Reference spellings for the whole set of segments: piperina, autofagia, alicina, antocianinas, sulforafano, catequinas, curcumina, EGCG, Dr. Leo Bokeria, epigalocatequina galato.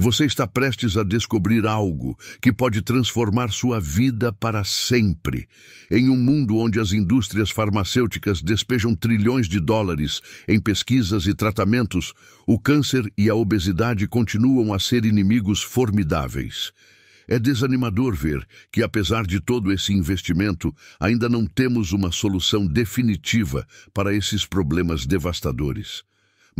Você está prestes a descobrir algo que pode transformar sua vida para sempre. Em um mundo onde as indústrias farmacêuticas despejam trilhões de dólares em pesquisas e tratamentos, o câncer e a obesidade continuam a ser inimigos formidáveis. É desanimador ver que, apesar de todo esse investimento, ainda não temos uma solução definitiva para esses problemas devastadores.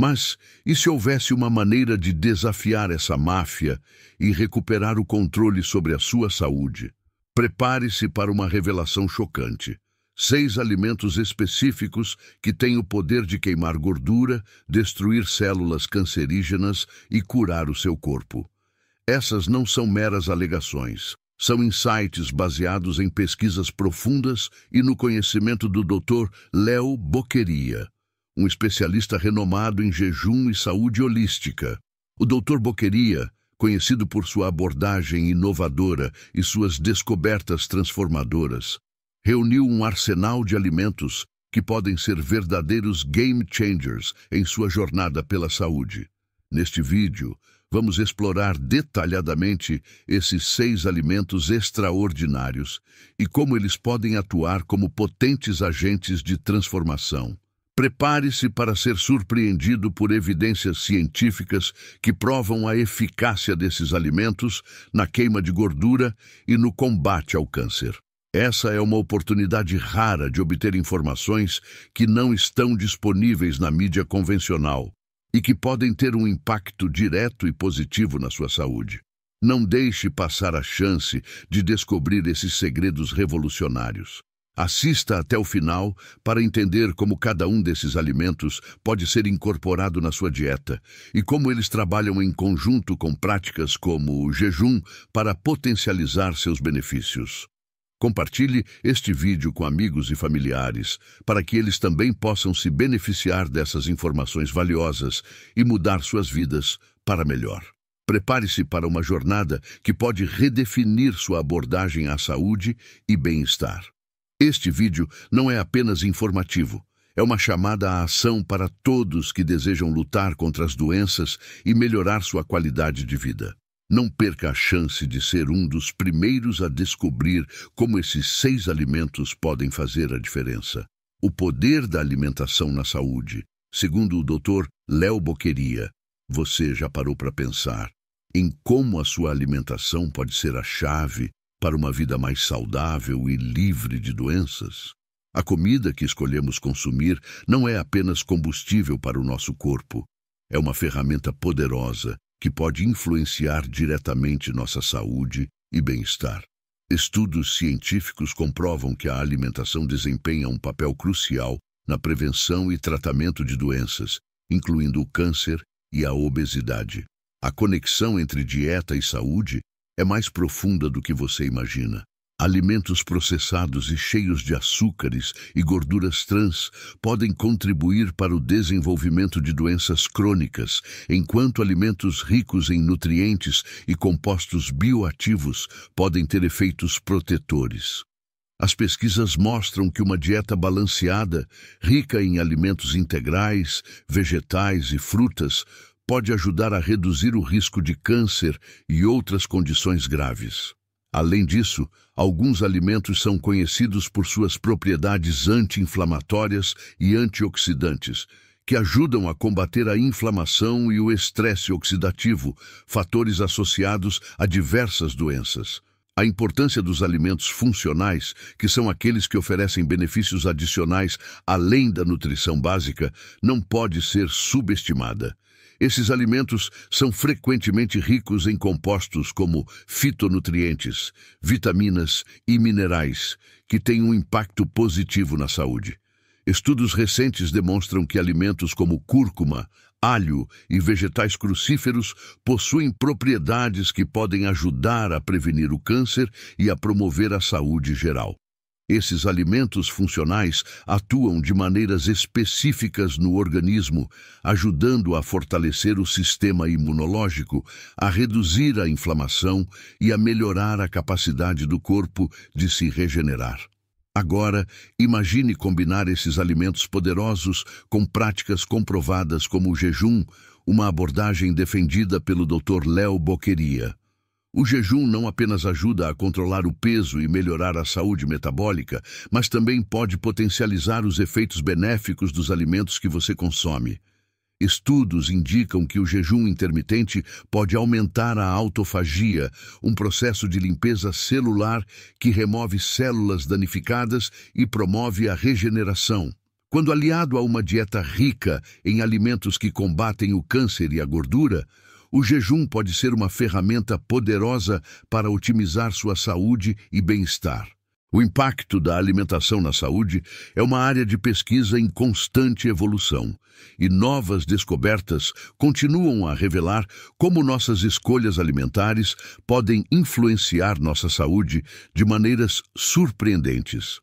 Mas, e se houvesse uma maneira de desafiar essa máfia e recuperar o controle sobre a sua saúde? Prepare-se para uma revelação chocante. 6 alimentos específicos que têm o poder de queimar gordura, destruir células cancerígenas e curar o seu corpo. Essas não são meras alegações. São insights baseados em pesquisas profundas e no conhecimento do Dr. Leo Bokeria, um especialista renomado em jejum e saúde holística. O Dr. Bokeria, conhecido por sua abordagem inovadora e suas descobertas transformadoras, reuniu um arsenal de alimentos que podem ser verdadeiros game changers em sua jornada pela saúde. Neste vídeo, vamos explorar detalhadamente esses 6 alimentos extraordinários e como eles podem atuar como potentes agentes de transformação. Prepare-se para ser surpreendido por evidências científicas que provam a eficácia desses alimentos na queima de gordura e no combate ao câncer. Essa é uma oportunidade rara de obter informações que não estão disponíveis na mídia convencional e que podem ter um impacto direto e positivo na sua saúde. Não deixe passar a chance de descobrir esses segredos revolucionários. Assista até o final para entender como cada um desses alimentos pode ser incorporado na sua dieta e como eles trabalham em conjunto com práticas como o jejum para potencializar seus benefícios. Compartilhe este vídeo com amigos e familiares para que eles também possam se beneficiar dessas informações valiosas e mudar suas vidas para melhor. Prepare-se para uma jornada que pode redefinir sua abordagem à saúde e bem-estar. Este vídeo não é apenas informativo, é uma chamada à ação para todos que desejam lutar contra as doenças e melhorar sua qualidade de vida. Não perca a chance de ser um dos primeiros a descobrir como esses 6 alimentos podem fazer a diferença. O poder da alimentação na saúde, segundo o Dr. Leo Bokeria. Você já parou para pensar em como a sua alimentação pode ser a chave para uma vida mais saudável e livre de doenças? A comida que escolhemos consumir não é apenas combustível para o nosso corpo. É uma ferramenta poderosa que pode influenciar diretamente nossa saúde e bem-estar. Estudos científicos comprovam que a alimentação desempenha um papel crucial na prevenção e tratamento de doenças, incluindo o câncer e a obesidade. A conexão entre dieta e saúde é mais profunda do que você imagina. Alimentos processados e cheios de açúcares e gorduras trans podem contribuir para o desenvolvimento de doenças crônicas, enquanto alimentos ricos em nutrientes e compostos bioativos podem ter efeitos protetores. As pesquisas mostram que uma dieta balanceada, rica em alimentos integrais, vegetais e frutas, pode ajudar a reduzir o risco de câncer e outras condições graves. Além disso, alguns alimentos são conhecidos por suas propriedades anti-inflamatórias e antioxidantes, que ajudam a combater a inflamação e o estresse oxidativo, fatores associados a diversas doenças. A importância dos alimentos funcionais, que são aqueles que oferecem benefícios adicionais além da nutrição básica, não pode ser subestimada. Esses alimentos são frequentemente ricos em compostos como fitonutrientes, vitaminas e minerais, que têm um impacto positivo na saúde. Estudos recentes demonstram que alimentos como cúrcuma, alho e vegetais crucíferos possuem propriedades que podem ajudar a prevenir o câncer e a promover a saúde geral. Esses alimentos funcionais atuam de maneiras específicas no organismo, ajudando a fortalecer o sistema imunológico, a reduzir a inflamação e a melhorar a capacidade do corpo de se regenerar. Agora, imagine combinar esses alimentos poderosos com práticas comprovadas como o jejum, uma abordagem defendida pelo Dr. Leo Bokeria. O jejum não apenas ajuda a controlar o peso e melhorar a saúde metabólica, mas também pode potencializar os efeitos benéficos dos alimentos que você consome. Estudos indicam que o jejum intermitente pode aumentar a autofagia, um processo de limpeza celular que remove células danificadas e promove a regeneração. Quando aliado a uma dieta rica em alimentos que combatem o câncer e a gordura, o jejum pode ser uma ferramenta poderosa para otimizar sua saúde e bem-estar. O impacto da alimentação na saúde é uma área de pesquisa em constante evolução, e novas descobertas continuam a revelar como nossas escolhas alimentares podem influenciar nossa saúde de maneiras surpreendentes.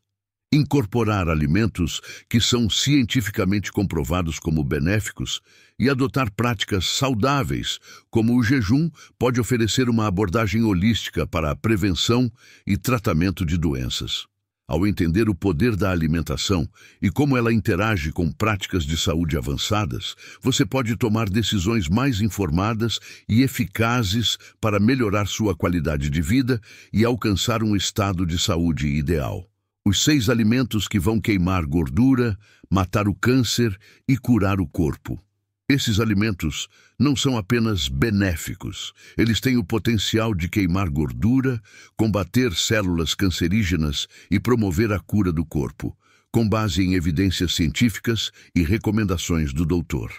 Incorporar alimentos que são cientificamente comprovados como benéficos e adotar práticas saudáveis, como o jejum, pode oferecer uma abordagem holística para a prevenção e tratamento de doenças. Ao entender o poder da alimentação e como ela interage com práticas de saúde avançadas, você pode tomar decisões mais informadas e eficazes para melhorar sua qualidade de vida e alcançar um estado de saúde ideal. Os 6 alimentos que vão queimar gordura, matar o câncer e curar o corpo. Esses alimentos não são apenas benéficos. Eles têm o potencial de queimar gordura, combater células cancerígenas e promover a cura do corpo, com base em evidências científicas e recomendações do Dr.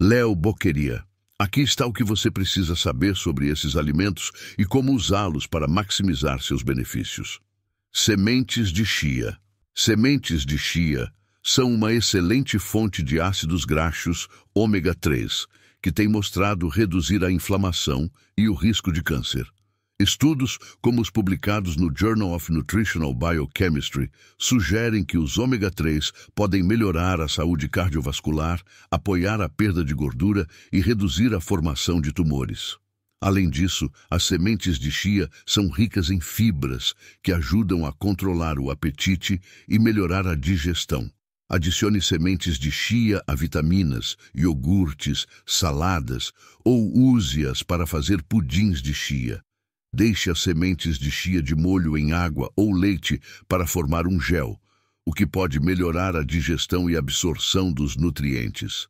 Leo Bokeria. Aqui está o que você precisa saber sobre esses alimentos e como usá-los para maximizar seus benefícios. Sementes de chia. Sementes de chia são uma excelente fonte de ácidos graxos ômega 3, que tem mostrado reduzir a inflamação e o risco de câncer. Estudos, como os publicados no Journal of Nutritional Biochemistry, sugerem que os ômega 3 podem melhorar a saúde cardiovascular, apoiar a perda de gordura e reduzir a formação de tumores. Além disso, as sementes de chia são ricas em fibras que ajudam a controlar o apetite e melhorar a digestão. Adicione sementes de chia a vitaminas, iogurtes, saladas ou use-as para fazer pudins de chia. Deixe as sementes de chia de molho em água ou leite para formar um gel, o que pode melhorar a digestão e absorção dos nutrientes.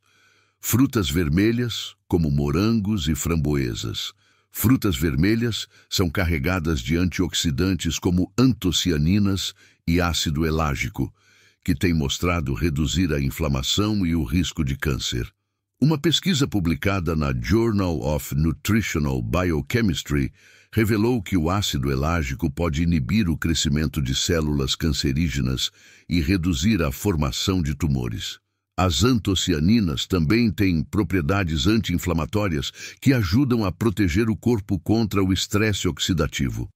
Frutas vermelhas, como morangos e framboesas. Frutas vermelhas são carregadas de antioxidantes como antocianinas e ácido elágico, que tem mostrado reduzir a inflamação e o risco de câncer. Uma pesquisa publicada na Journal of Nutritional Biochemistry revelou que o ácido elágico pode inibir o crescimento de células cancerígenas e reduzir a formação de tumores. As antocianinas também têm propriedades anti-inflamatórias que ajudam a proteger o corpo contra o estresse oxidativo.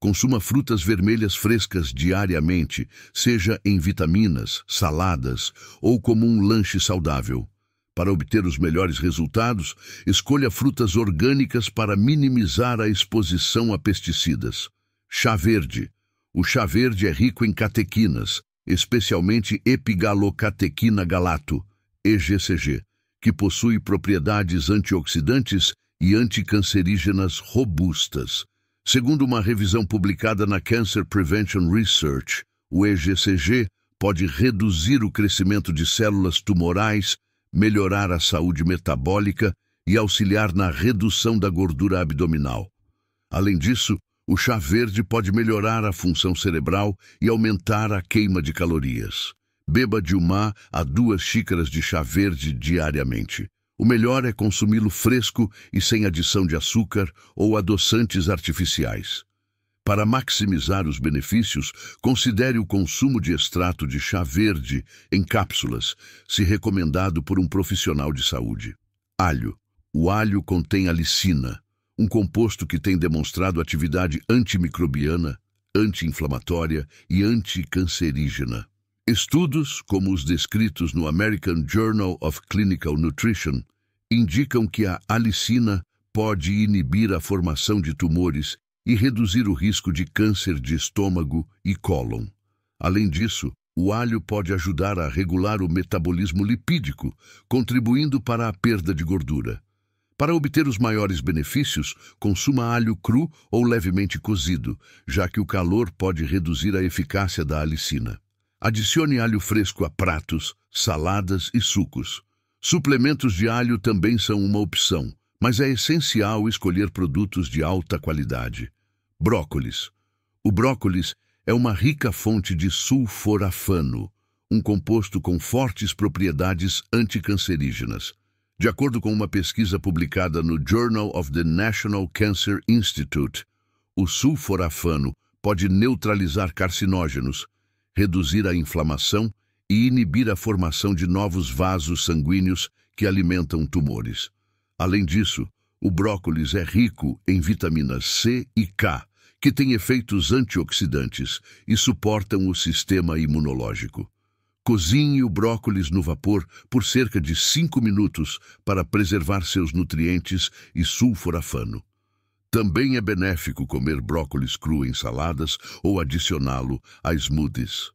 Consuma frutas vermelhas frescas diariamente, seja em vitaminas, saladas ou como um lanche saudável. Para obter os melhores resultados, escolha frutas orgânicas para minimizar a exposição a pesticidas. Chá verde. O chá verde é rico em catequinas, especialmente epigalocatequina galato, EGCG, que possui propriedades antioxidantes e anticancerígenas robustas. Segundo uma revisão publicada na Cancer Prevention Research, o EGCG pode reduzir o crescimento de células tumorais, melhorar a saúde metabólica e auxiliar na redução da gordura abdominal. Além disso, o chá verde pode melhorar a função cerebral e aumentar a queima de calorias. Beba de 1 a 2 xícaras de chá verde diariamente. O melhor é consumi-lo fresco e sem adição de açúcar ou adoçantes artificiais. Para maximizar os benefícios, considere o consumo de extrato de chá verde em cápsulas, se recomendado por um profissional de saúde. Alho. O alho contém a alicina, um composto que tem demonstrado atividade antimicrobiana, anti-inflamatória e anticancerígena. Estudos, como os descritos no American Journal of Clinical Nutrition, indicam que a alicina pode inibir a formação de tumores e reduzir o risco de câncer de estômago e cólon. Além disso, o alho pode ajudar a regular o metabolismo lipídico, contribuindo para a perda de gordura. Para obter os maiores benefícios, consuma alho cru ou levemente cozido, já que o calor pode reduzir a eficácia da alicina. Adicione alho fresco a pratos, saladas e sucos. Suplementos de alho também são uma opção, mas é essencial escolher produtos de alta qualidade. Brócolis. O brócolis é uma rica fonte de sulforafano, um composto com fortes propriedades anticancerígenas. De acordo com uma pesquisa publicada no Journal of the National Cancer Institute, o sulforafano pode neutralizar carcinógenos, reduzir a inflamação e inibir a formação de novos vasos sanguíneos que alimentam tumores. Além disso, o brócolis é rico em vitaminas C e K, que têm efeitos antioxidantes e suportam o sistema imunológico. Cozinhe o brócolis no vapor por cerca de 5 minutos para preservar seus nutrientes e sulforafano. Também é benéfico comer brócolis cru em saladas ou adicioná-lo a smoothies.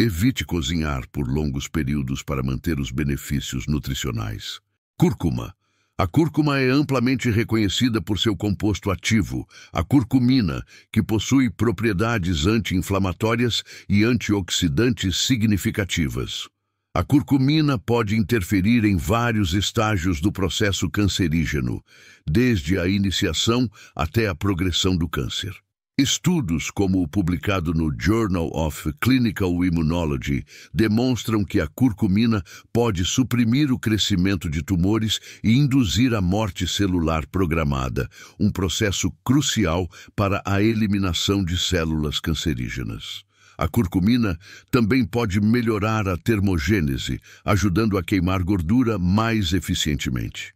Evite cozinhar por longos períodos para manter os benefícios nutricionais. Cúrcuma. A cúrcuma é amplamente reconhecida por seu composto ativo, a curcumina, que possui propriedades anti-inflamatórias e antioxidantes significativas. A curcumina pode interferir em vários estágios do processo cancerígeno, desde a iniciação até a progressão do câncer. Estudos, como o publicado no Journal of Clinical Immunology, demonstram que a curcumina pode suprimir o crescimento de tumores e induzir a morte celular programada, um processo crucial para a eliminação de células cancerígenas. A curcumina também pode melhorar a termogênese, ajudando a queimar gordura mais eficientemente.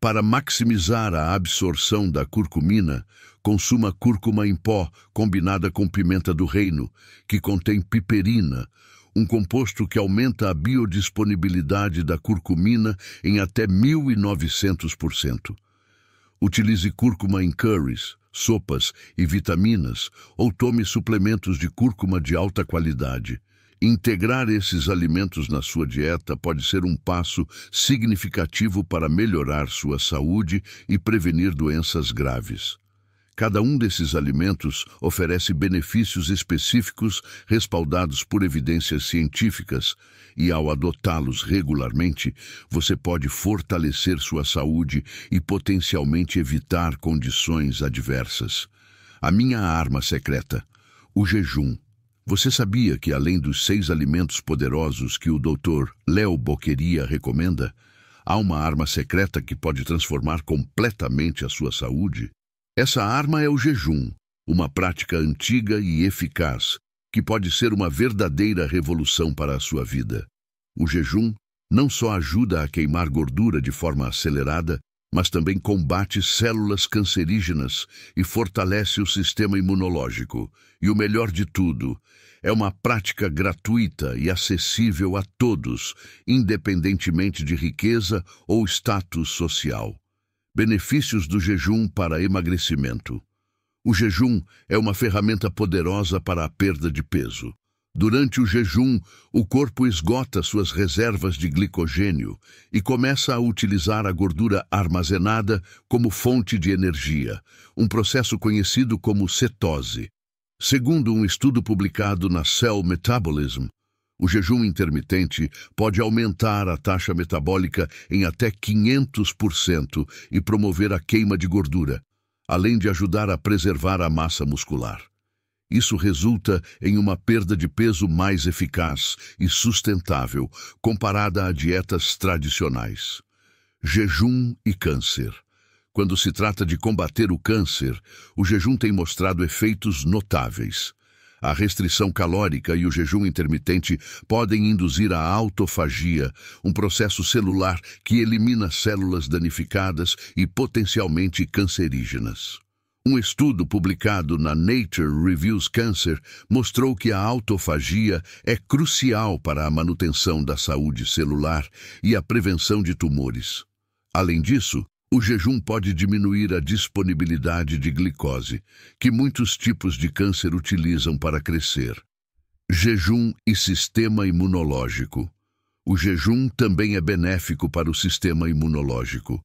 Para maximizar a absorção da curcumina, consuma cúrcuma em pó combinada com pimenta do reino, que contém piperina, um composto que aumenta a biodisponibilidade da curcumina em até 1900%. Utilize cúrcuma em curries, sopas e vitaminas, ou tome suplementos de cúrcuma de alta qualidade. Integrar esses alimentos na sua dieta pode ser um passo significativo para melhorar sua saúde e prevenir doenças graves. Cada um desses alimentos oferece benefícios específicos respaldados por evidências científicas e, ao adotá-los regularmente, você pode fortalecer sua saúde e potencialmente evitar condições adversas. A minha arma secreta, o jejum. Você sabia que, além dos 6 alimentos poderosos que o Dr. Leo Bokeria recomenda, há uma arma secreta que pode transformar completamente a sua saúde? Essa arma é o jejum, uma prática antiga e eficaz, que pode ser uma verdadeira revolução para a sua vida. O jejum não só ajuda a queimar gordura de forma acelerada, mas também combate células cancerígenas e fortalece o sistema imunológico. E o melhor de tudo, é uma prática gratuita e acessível a todos, independentemente de riqueza ou status social. Benefícios do jejum para emagrecimento. O jejum é uma ferramenta poderosa para a perda de peso. Durante o jejum, o corpo esgota suas reservas de glicogênio e começa a utilizar a gordura armazenada como fonte de energia, um processo conhecido como cetose. Segundo um estudo publicado na Cell Metabolism, o jejum intermitente pode aumentar a taxa metabólica em até 500% e promover a queima de gordura, além de ajudar a preservar a massa muscular. Isso resulta em uma perda de peso mais eficaz e sustentável comparada a dietas tradicionais. Jejum e câncer. Quando se trata de combater o câncer, o jejum tem mostrado efeitos notáveis. A restrição calórica e o jejum intermitente podem induzir a autofagia, um processo celular que elimina células danificadas e potencialmente cancerígenas. Um estudo publicado na Nature Reviews Cancer mostrou que a autofagia é crucial para a manutenção da saúde celular e a prevenção de tumores. Além disso, o jejum pode diminuir a disponibilidade de glicose, que muitos tipos de câncer utilizam para crescer. Jejum e sistema imunológico. O jejum também é benéfico para o sistema imunológico.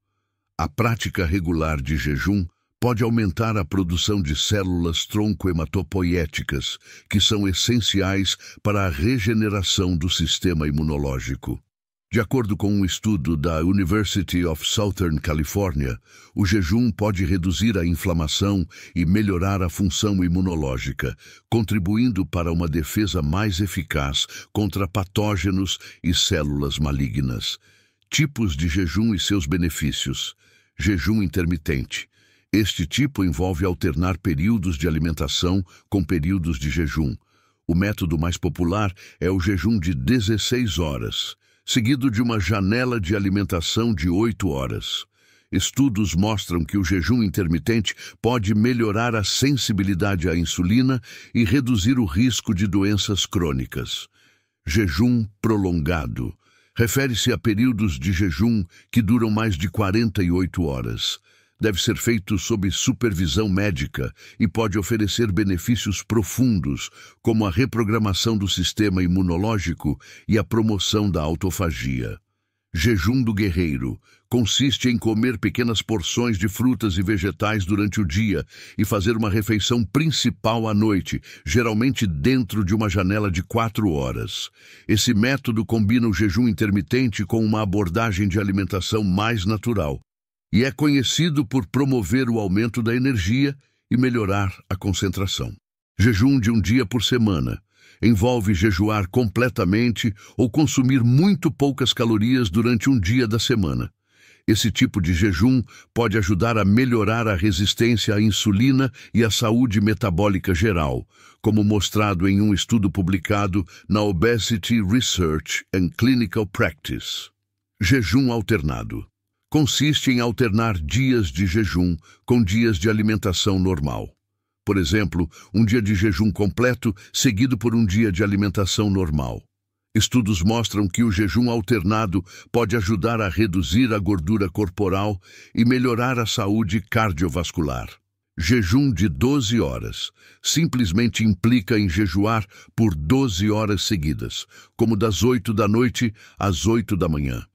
A prática regular de jejum pode aumentar a produção de células tronco-hematopoiéticas, que são essenciais para a regeneração do sistema imunológico. De acordo com um estudo da University of Southern California, o jejum pode reduzir a inflamação e melhorar a função imunológica, contribuindo para uma defesa mais eficaz contra patógenos e células malignas. Tipos de jejum e seus benefícios. Jejum intermitente. Este tipo envolve alternar períodos de alimentação com períodos de jejum. O método mais popular é o jejum de 16 horas. Seguido de uma janela de alimentação de 8 horas. Estudos mostram que o jejum intermitente pode melhorar a sensibilidade à insulina e reduzir o risco de doenças crônicas. Jejum prolongado. Refere-se a períodos de jejum que duram mais de 48 horas. Deve ser feito sob supervisão médica e pode oferecer benefícios profundos, como a reprogramação do sistema imunológico e a promoção da autofagia. Jejum do guerreiro consiste em comer pequenas porções de frutas e vegetais durante o dia e fazer uma refeição principal à noite, geralmente dentro de uma janela de 4 horas. Esse método combina o jejum intermitente com uma abordagem de alimentação mais natural, e é conhecido por promover o aumento da energia e melhorar a concentração. Jejum de um dia por semana. Envolve jejuar completamente ou consumir muito poucas calorias durante um dia da semana. Esse tipo de jejum pode ajudar a melhorar a resistência à insulina e à saúde metabólica geral, como mostrado em um estudo publicado na Obesity Research and Clinical Practice. Jejum alternado. Consiste em alternar dias de jejum com dias de alimentação normal. Por exemplo, um dia de jejum completo seguido por um dia de alimentação normal. Estudos mostram que o jejum alternado pode ajudar a reduzir a gordura corporal e melhorar a saúde cardiovascular. Jejum de 12 horas simplesmente implica em jejuar por 12 horas seguidas, como das 8 da noite às 8 da manhã.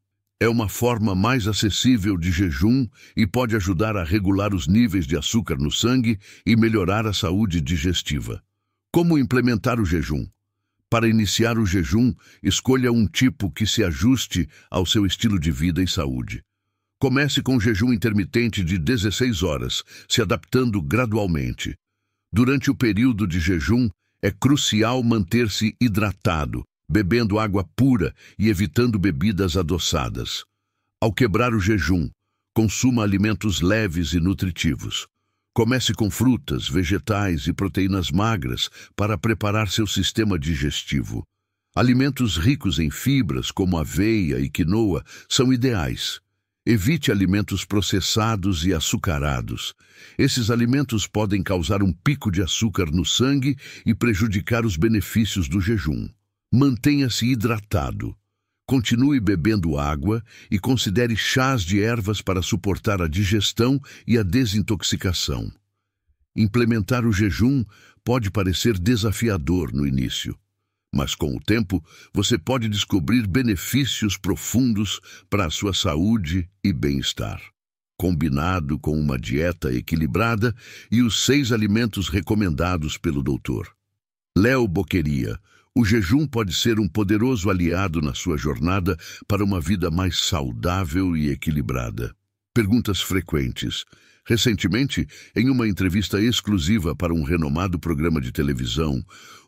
É uma forma mais acessível de jejum e pode ajudar a regular os níveis de açúcar no sangue e melhorar a saúde digestiva. Como implementar o jejum? Para iniciar o jejum, escolha um tipo que se ajuste ao seu estilo de vida e saúde. Comece com um jejum intermitente de 16 horas, se adaptando gradualmente. Durante o período de jejum, é crucial manter-se hidratado, bebendo água pura e evitando bebidas adoçadas. Ao quebrar o jejum, consuma alimentos leves e nutritivos. Comece com frutas, vegetais e proteínas magras para preparar seu sistema digestivo. Alimentos ricos em fibras, como aveia e quinoa, são ideais. Evite alimentos processados e açucarados. Esses alimentos podem causar um pico de açúcar no sangue e prejudicar os benefícios do jejum. Mantenha-se hidratado, continue bebendo água e considere chás de ervas para suportar a digestão e a desintoxicação. Implementar o jejum pode parecer desafiador no início, mas com o tempo você pode descobrir benefícios profundos para a sua saúde e bem-estar. Combinado com uma dieta equilibrada e os 6 alimentos recomendados pelo Dr. Leo Bokeria, o jejum pode ser um poderoso aliado na sua jornada para uma vida mais saudável e equilibrada. Perguntas frequentes. Recentemente, em uma entrevista exclusiva para um renomado programa de televisão,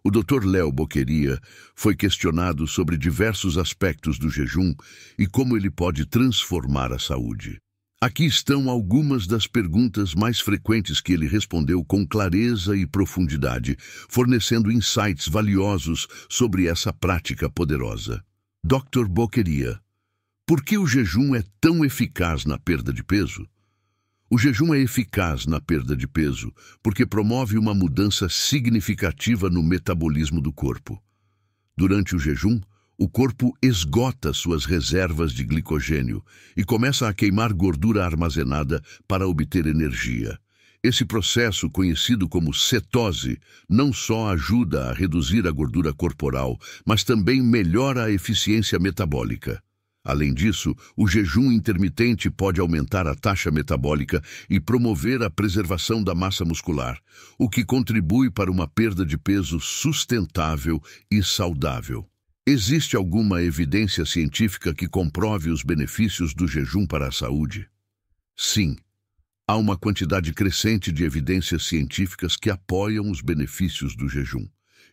o Dr. Leo Bokeria foi questionado sobre diversos aspectos do jejum e como ele pode transformar a saúde. Aqui estão algumas das perguntas mais frequentes que ele respondeu com clareza e profundidade, fornecendo insights valiosos sobre essa prática poderosa. Dr. Bokeria, por que o jejum é tão eficaz na perda de peso? O jejum é eficaz na perda de peso porque promove uma mudança significativa no metabolismo do corpo. Durante o jejum, o corpo esgota suas reservas de glicogênio e começa a queimar gordura armazenada para obter energia. Esse processo, conhecido como cetose, não só ajuda a reduzir a gordura corporal, mas também melhora a eficiência metabólica. Além disso, o jejum intermitente pode aumentar a taxa metabólica e promover a preservação da massa muscular, o que contribui para uma perda de peso sustentável e saudável. Existe alguma evidência científica que comprove os benefícios do jejum para a saúde? Sim, há uma quantidade crescente de evidências científicas que apoiam os benefícios do jejum.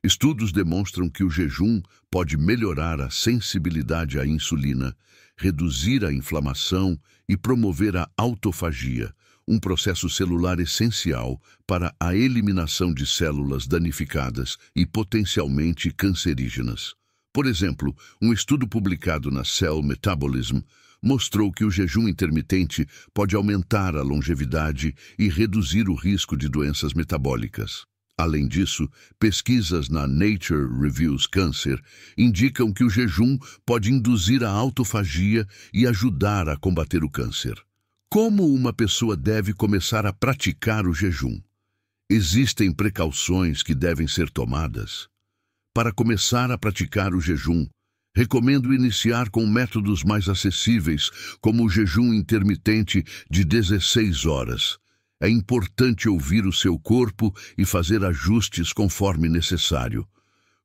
Estudos demonstram que o jejum pode melhorar a sensibilidade à insulina, reduzir a inflamação e promover a autofagia, um processo celular essencial para a eliminação de células danificadas e potencialmente cancerígenas. Por exemplo, um estudo publicado na Cell Metabolism mostrou que o jejum intermitente pode aumentar a longevidade e reduzir o risco de doenças metabólicas. Além disso, pesquisas na Nature Reviews Cancer indicam que o jejum pode induzir a autofagia e ajudar a combater o câncer. Como uma pessoa deve começar a praticar o jejum? Existem precauções que devem ser tomadas. Para começar a praticar o jejum, recomendo iniciar com métodos mais acessíveis, como o jejum intermitente de 16 horas. É importante ouvir o seu corpo e fazer ajustes conforme necessário.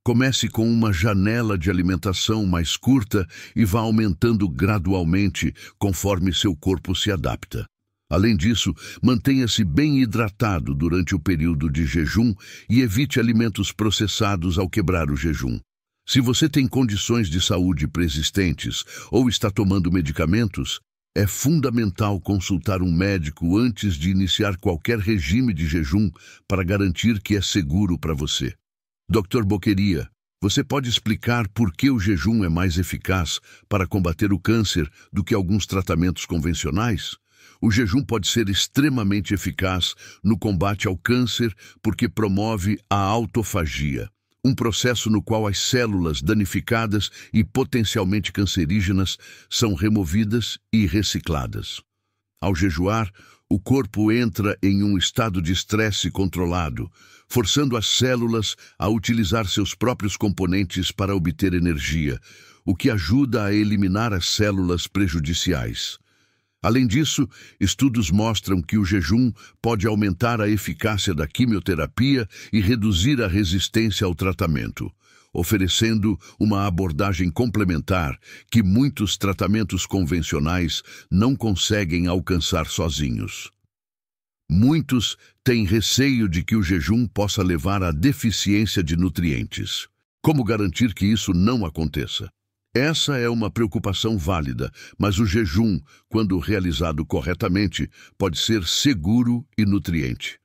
Comece com uma janela de alimentação mais curta e vá aumentando gradualmente conforme seu corpo se adapta. Além disso, mantenha-se bem hidratado durante o período de jejum e evite alimentos processados ao quebrar o jejum. Se você tem condições de saúde preexistentes ou está tomando medicamentos, é fundamental consultar um médico antes de iniciar qualquer regime de jejum para garantir que é seguro para você. Dr. Bokeria, você pode explicar por que o jejum é mais eficaz para combater o câncer do que alguns tratamentos convencionais? O jejum pode ser extremamente eficaz no combate ao câncer porque promove a autofagia, um processo no qual as células danificadas e potencialmente cancerígenas são removidas e recicladas. Ao jejuar, o corpo entra em um estado de estresse controlado, forçando as células a utilizar seus próprios componentes para obter energia, o que ajuda a eliminar as células prejudiciais. Além disso, estudos mostram que o jejum pode aumentar a eficácia da quimioterapia e reduzir a resistência ao tratamento, oferecendo uma abordagem complementar que muitos tratamentos convencionais não conseguem alcançar sozinhos. Muitos têm receio de que o jejum possa levar à deficiência de nutrientes. Como garantir que isso não aconteça? Essa é uma preocupação válida, mas o jejum, quando realizado corretamente, pode ser seguro e nutriente.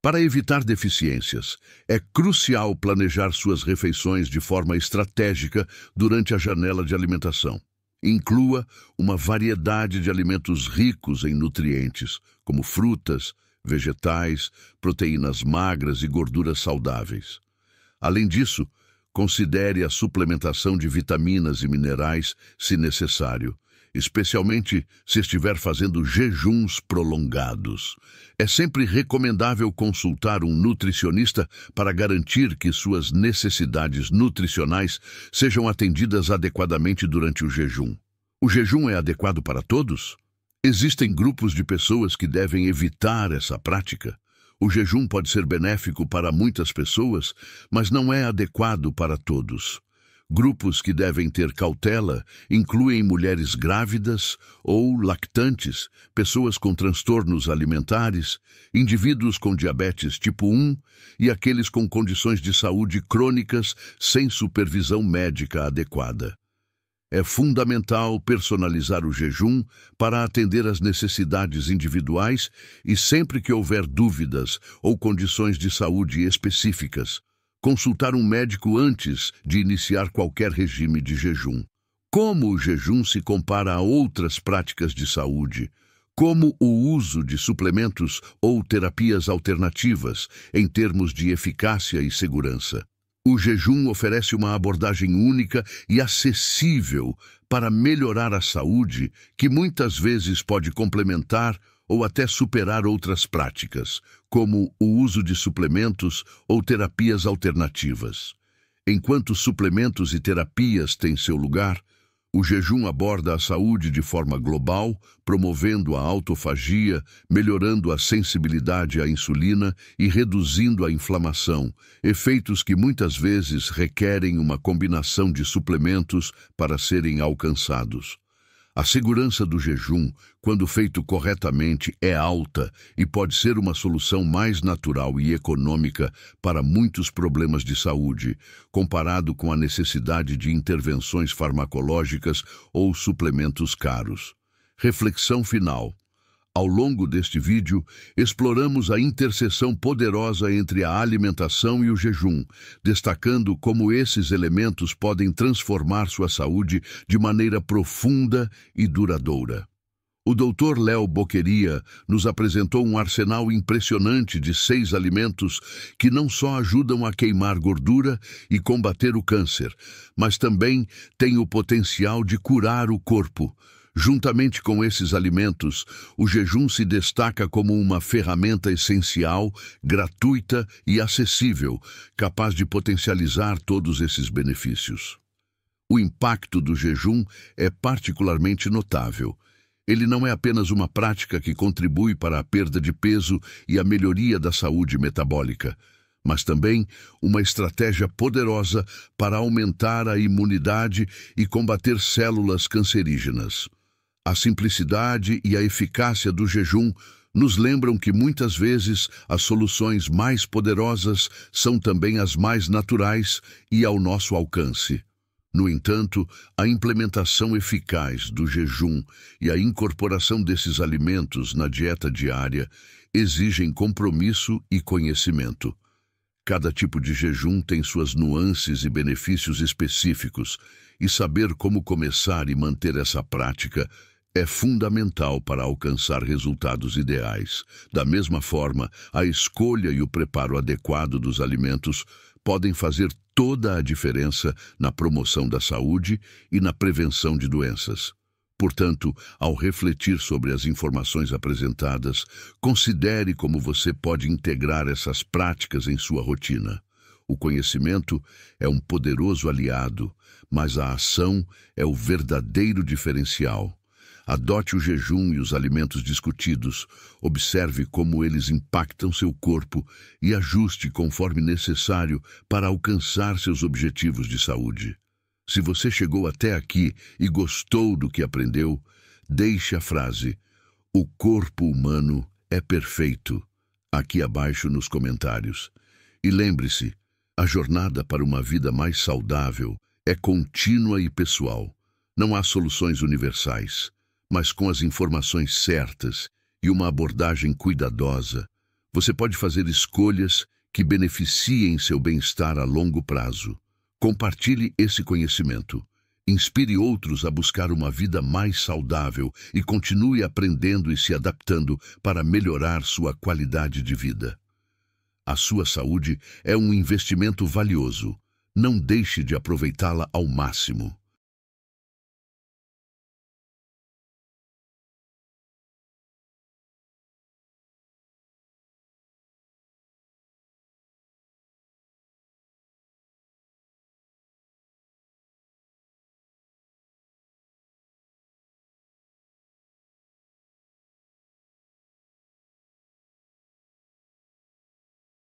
Para evitar deficiências, é crucial planejar suas refeições de forma estratégica durante a janela de alimentação. Inclua uma variedade de alimentos ricos em nutrientes, como frutas, vegetais, proteínas magras e gorduras saudáveis. Além disso, considere a suplementação de vitaminas e minerais, se necessário, especialmente se estiver fazendo jejuns prolongados. É sempre recomendável consultar um nutricionista para garantir que suas necessidades nutricionais sejam atendidas adequadamente durante o jejum. O jejum é adequado para todos? Existem grupos de pessoas que devem evitar essa prática? O jejum pode ser benéfico para muitas pessoas, mas não é adequado para todos. Grupos que devem ter cautela incluem mulheres grávidas ou lactantes, pessoas com transtornos alimentares, indivíduos com diabetes tipo 1 e aqueles com condições de saúde crônicas sem supervisão médica adequada. É fundamental personalizar o jejum para atender às necessidades individuais e sempre que houver dúvidas ou condições de saúde específicas, consultar um médico antes de iniciar qualquer regime de jejum. Como o jejum se compara a outras práticas de saúde, como o uso de suplementos ou terapias alternativas em termos de eficácia e segurança? O jejum oferece uma abordagem única e acessível para melhorar a saúde, que muitas vezes pode complementar ou até superar outras práticas, como o uso de suplementos ou terapias alternativas. Enquanto suplementos e terapias têm seu lugar, O jejum aborda a saúde de forma global, promovendo a autofagia, melhorando a sensibilidade à insulina e reduzindo a inflamação, efeitos que muitas vezes requerem uma combinação de suplementos para serem alcançados. A segurança do jejum, quando feito corretamente, é alta e pode ser uma solução mais natural e econômica para muitos problemas de saúde, comparado com a necessidade de intervenções farmacológicas ou suplementos caros. Reflexão final. Ao longo deste vídeo, exploramos a interseção poderosa entre a alimentação e o jejum, destacando como esses elementos podem transformar sua saúde de maneira profunda e duradoura. O Dr. Leo Bokeria nos apresentou um arsenal impressionante de 6 alimentos que não só ajudam a queimar gordura e combater o câncer, mas também têm o potencial de curar o corpo. Juntamente com esses alimentos, o jejum se destaca como uma ferramenta essencial, gratuita e acessível, capaz de potencializar todos esses benefícios. O impacto do jejum é particularmente notável. Ele não é apenas uma prática que contribui para a perda de peso e a melhoria da saúde metabólica, mas também uma estratégia poderosa para aumentar a imunidade e combater células cancerígenas. A simplicidade e a eficácia do jejum nos lembram que muitas vezes as soluções mais poderosas são também as mais naturais e ao nosso alcance. No entanto, a implementação eficaz do jejum e a incorporação desses alimentos na dieta diária exigem compromisso e conhecimento. Cada tipo de jejum tem suas nuances e benefícios específicos, e saber como começar e manter essa prática é fundamental para alcançar resultados ideais. Da mesma forma, a escolha e o preparo adequado dos alimentos podem fazer toda a diferença na promoção da saúde e na prevenção de doenças. Portanto, ao refletir sobre as informações apresentadas, considere como você pode integrar essas práticas em sua rotina. O conhecimento é um poderoso aliado, mas a ação é o verdadeiro diferencial. Adote o jejum e os alimentos discutidos, observe como eles impactam seu corpo e ajuste conforme necessário para alcançar seus objetivos de saúde. Se você chegou até aqui e gostou do que aprendeu, deixe a frase "O corpo humano é perfeito" aqui abaixo nos comentários. E lembre-se, a jornada para uma vida mais saudável é contínua e pessoal. Não há soluções universais, mas com as informações certas e uma abordagem cuidadosa, você pode fazer escolhas que beneficiem seu bem-estar a longo prazo. Compartilhe esse conhecimento, inspire outros a buscar uma vida mais saudável e continue aprendendo e se adaptando para melhorar sua qualidade de vida. A sua saúde é um investimento valioso. Não deixe de aproveitá-la ao máximo.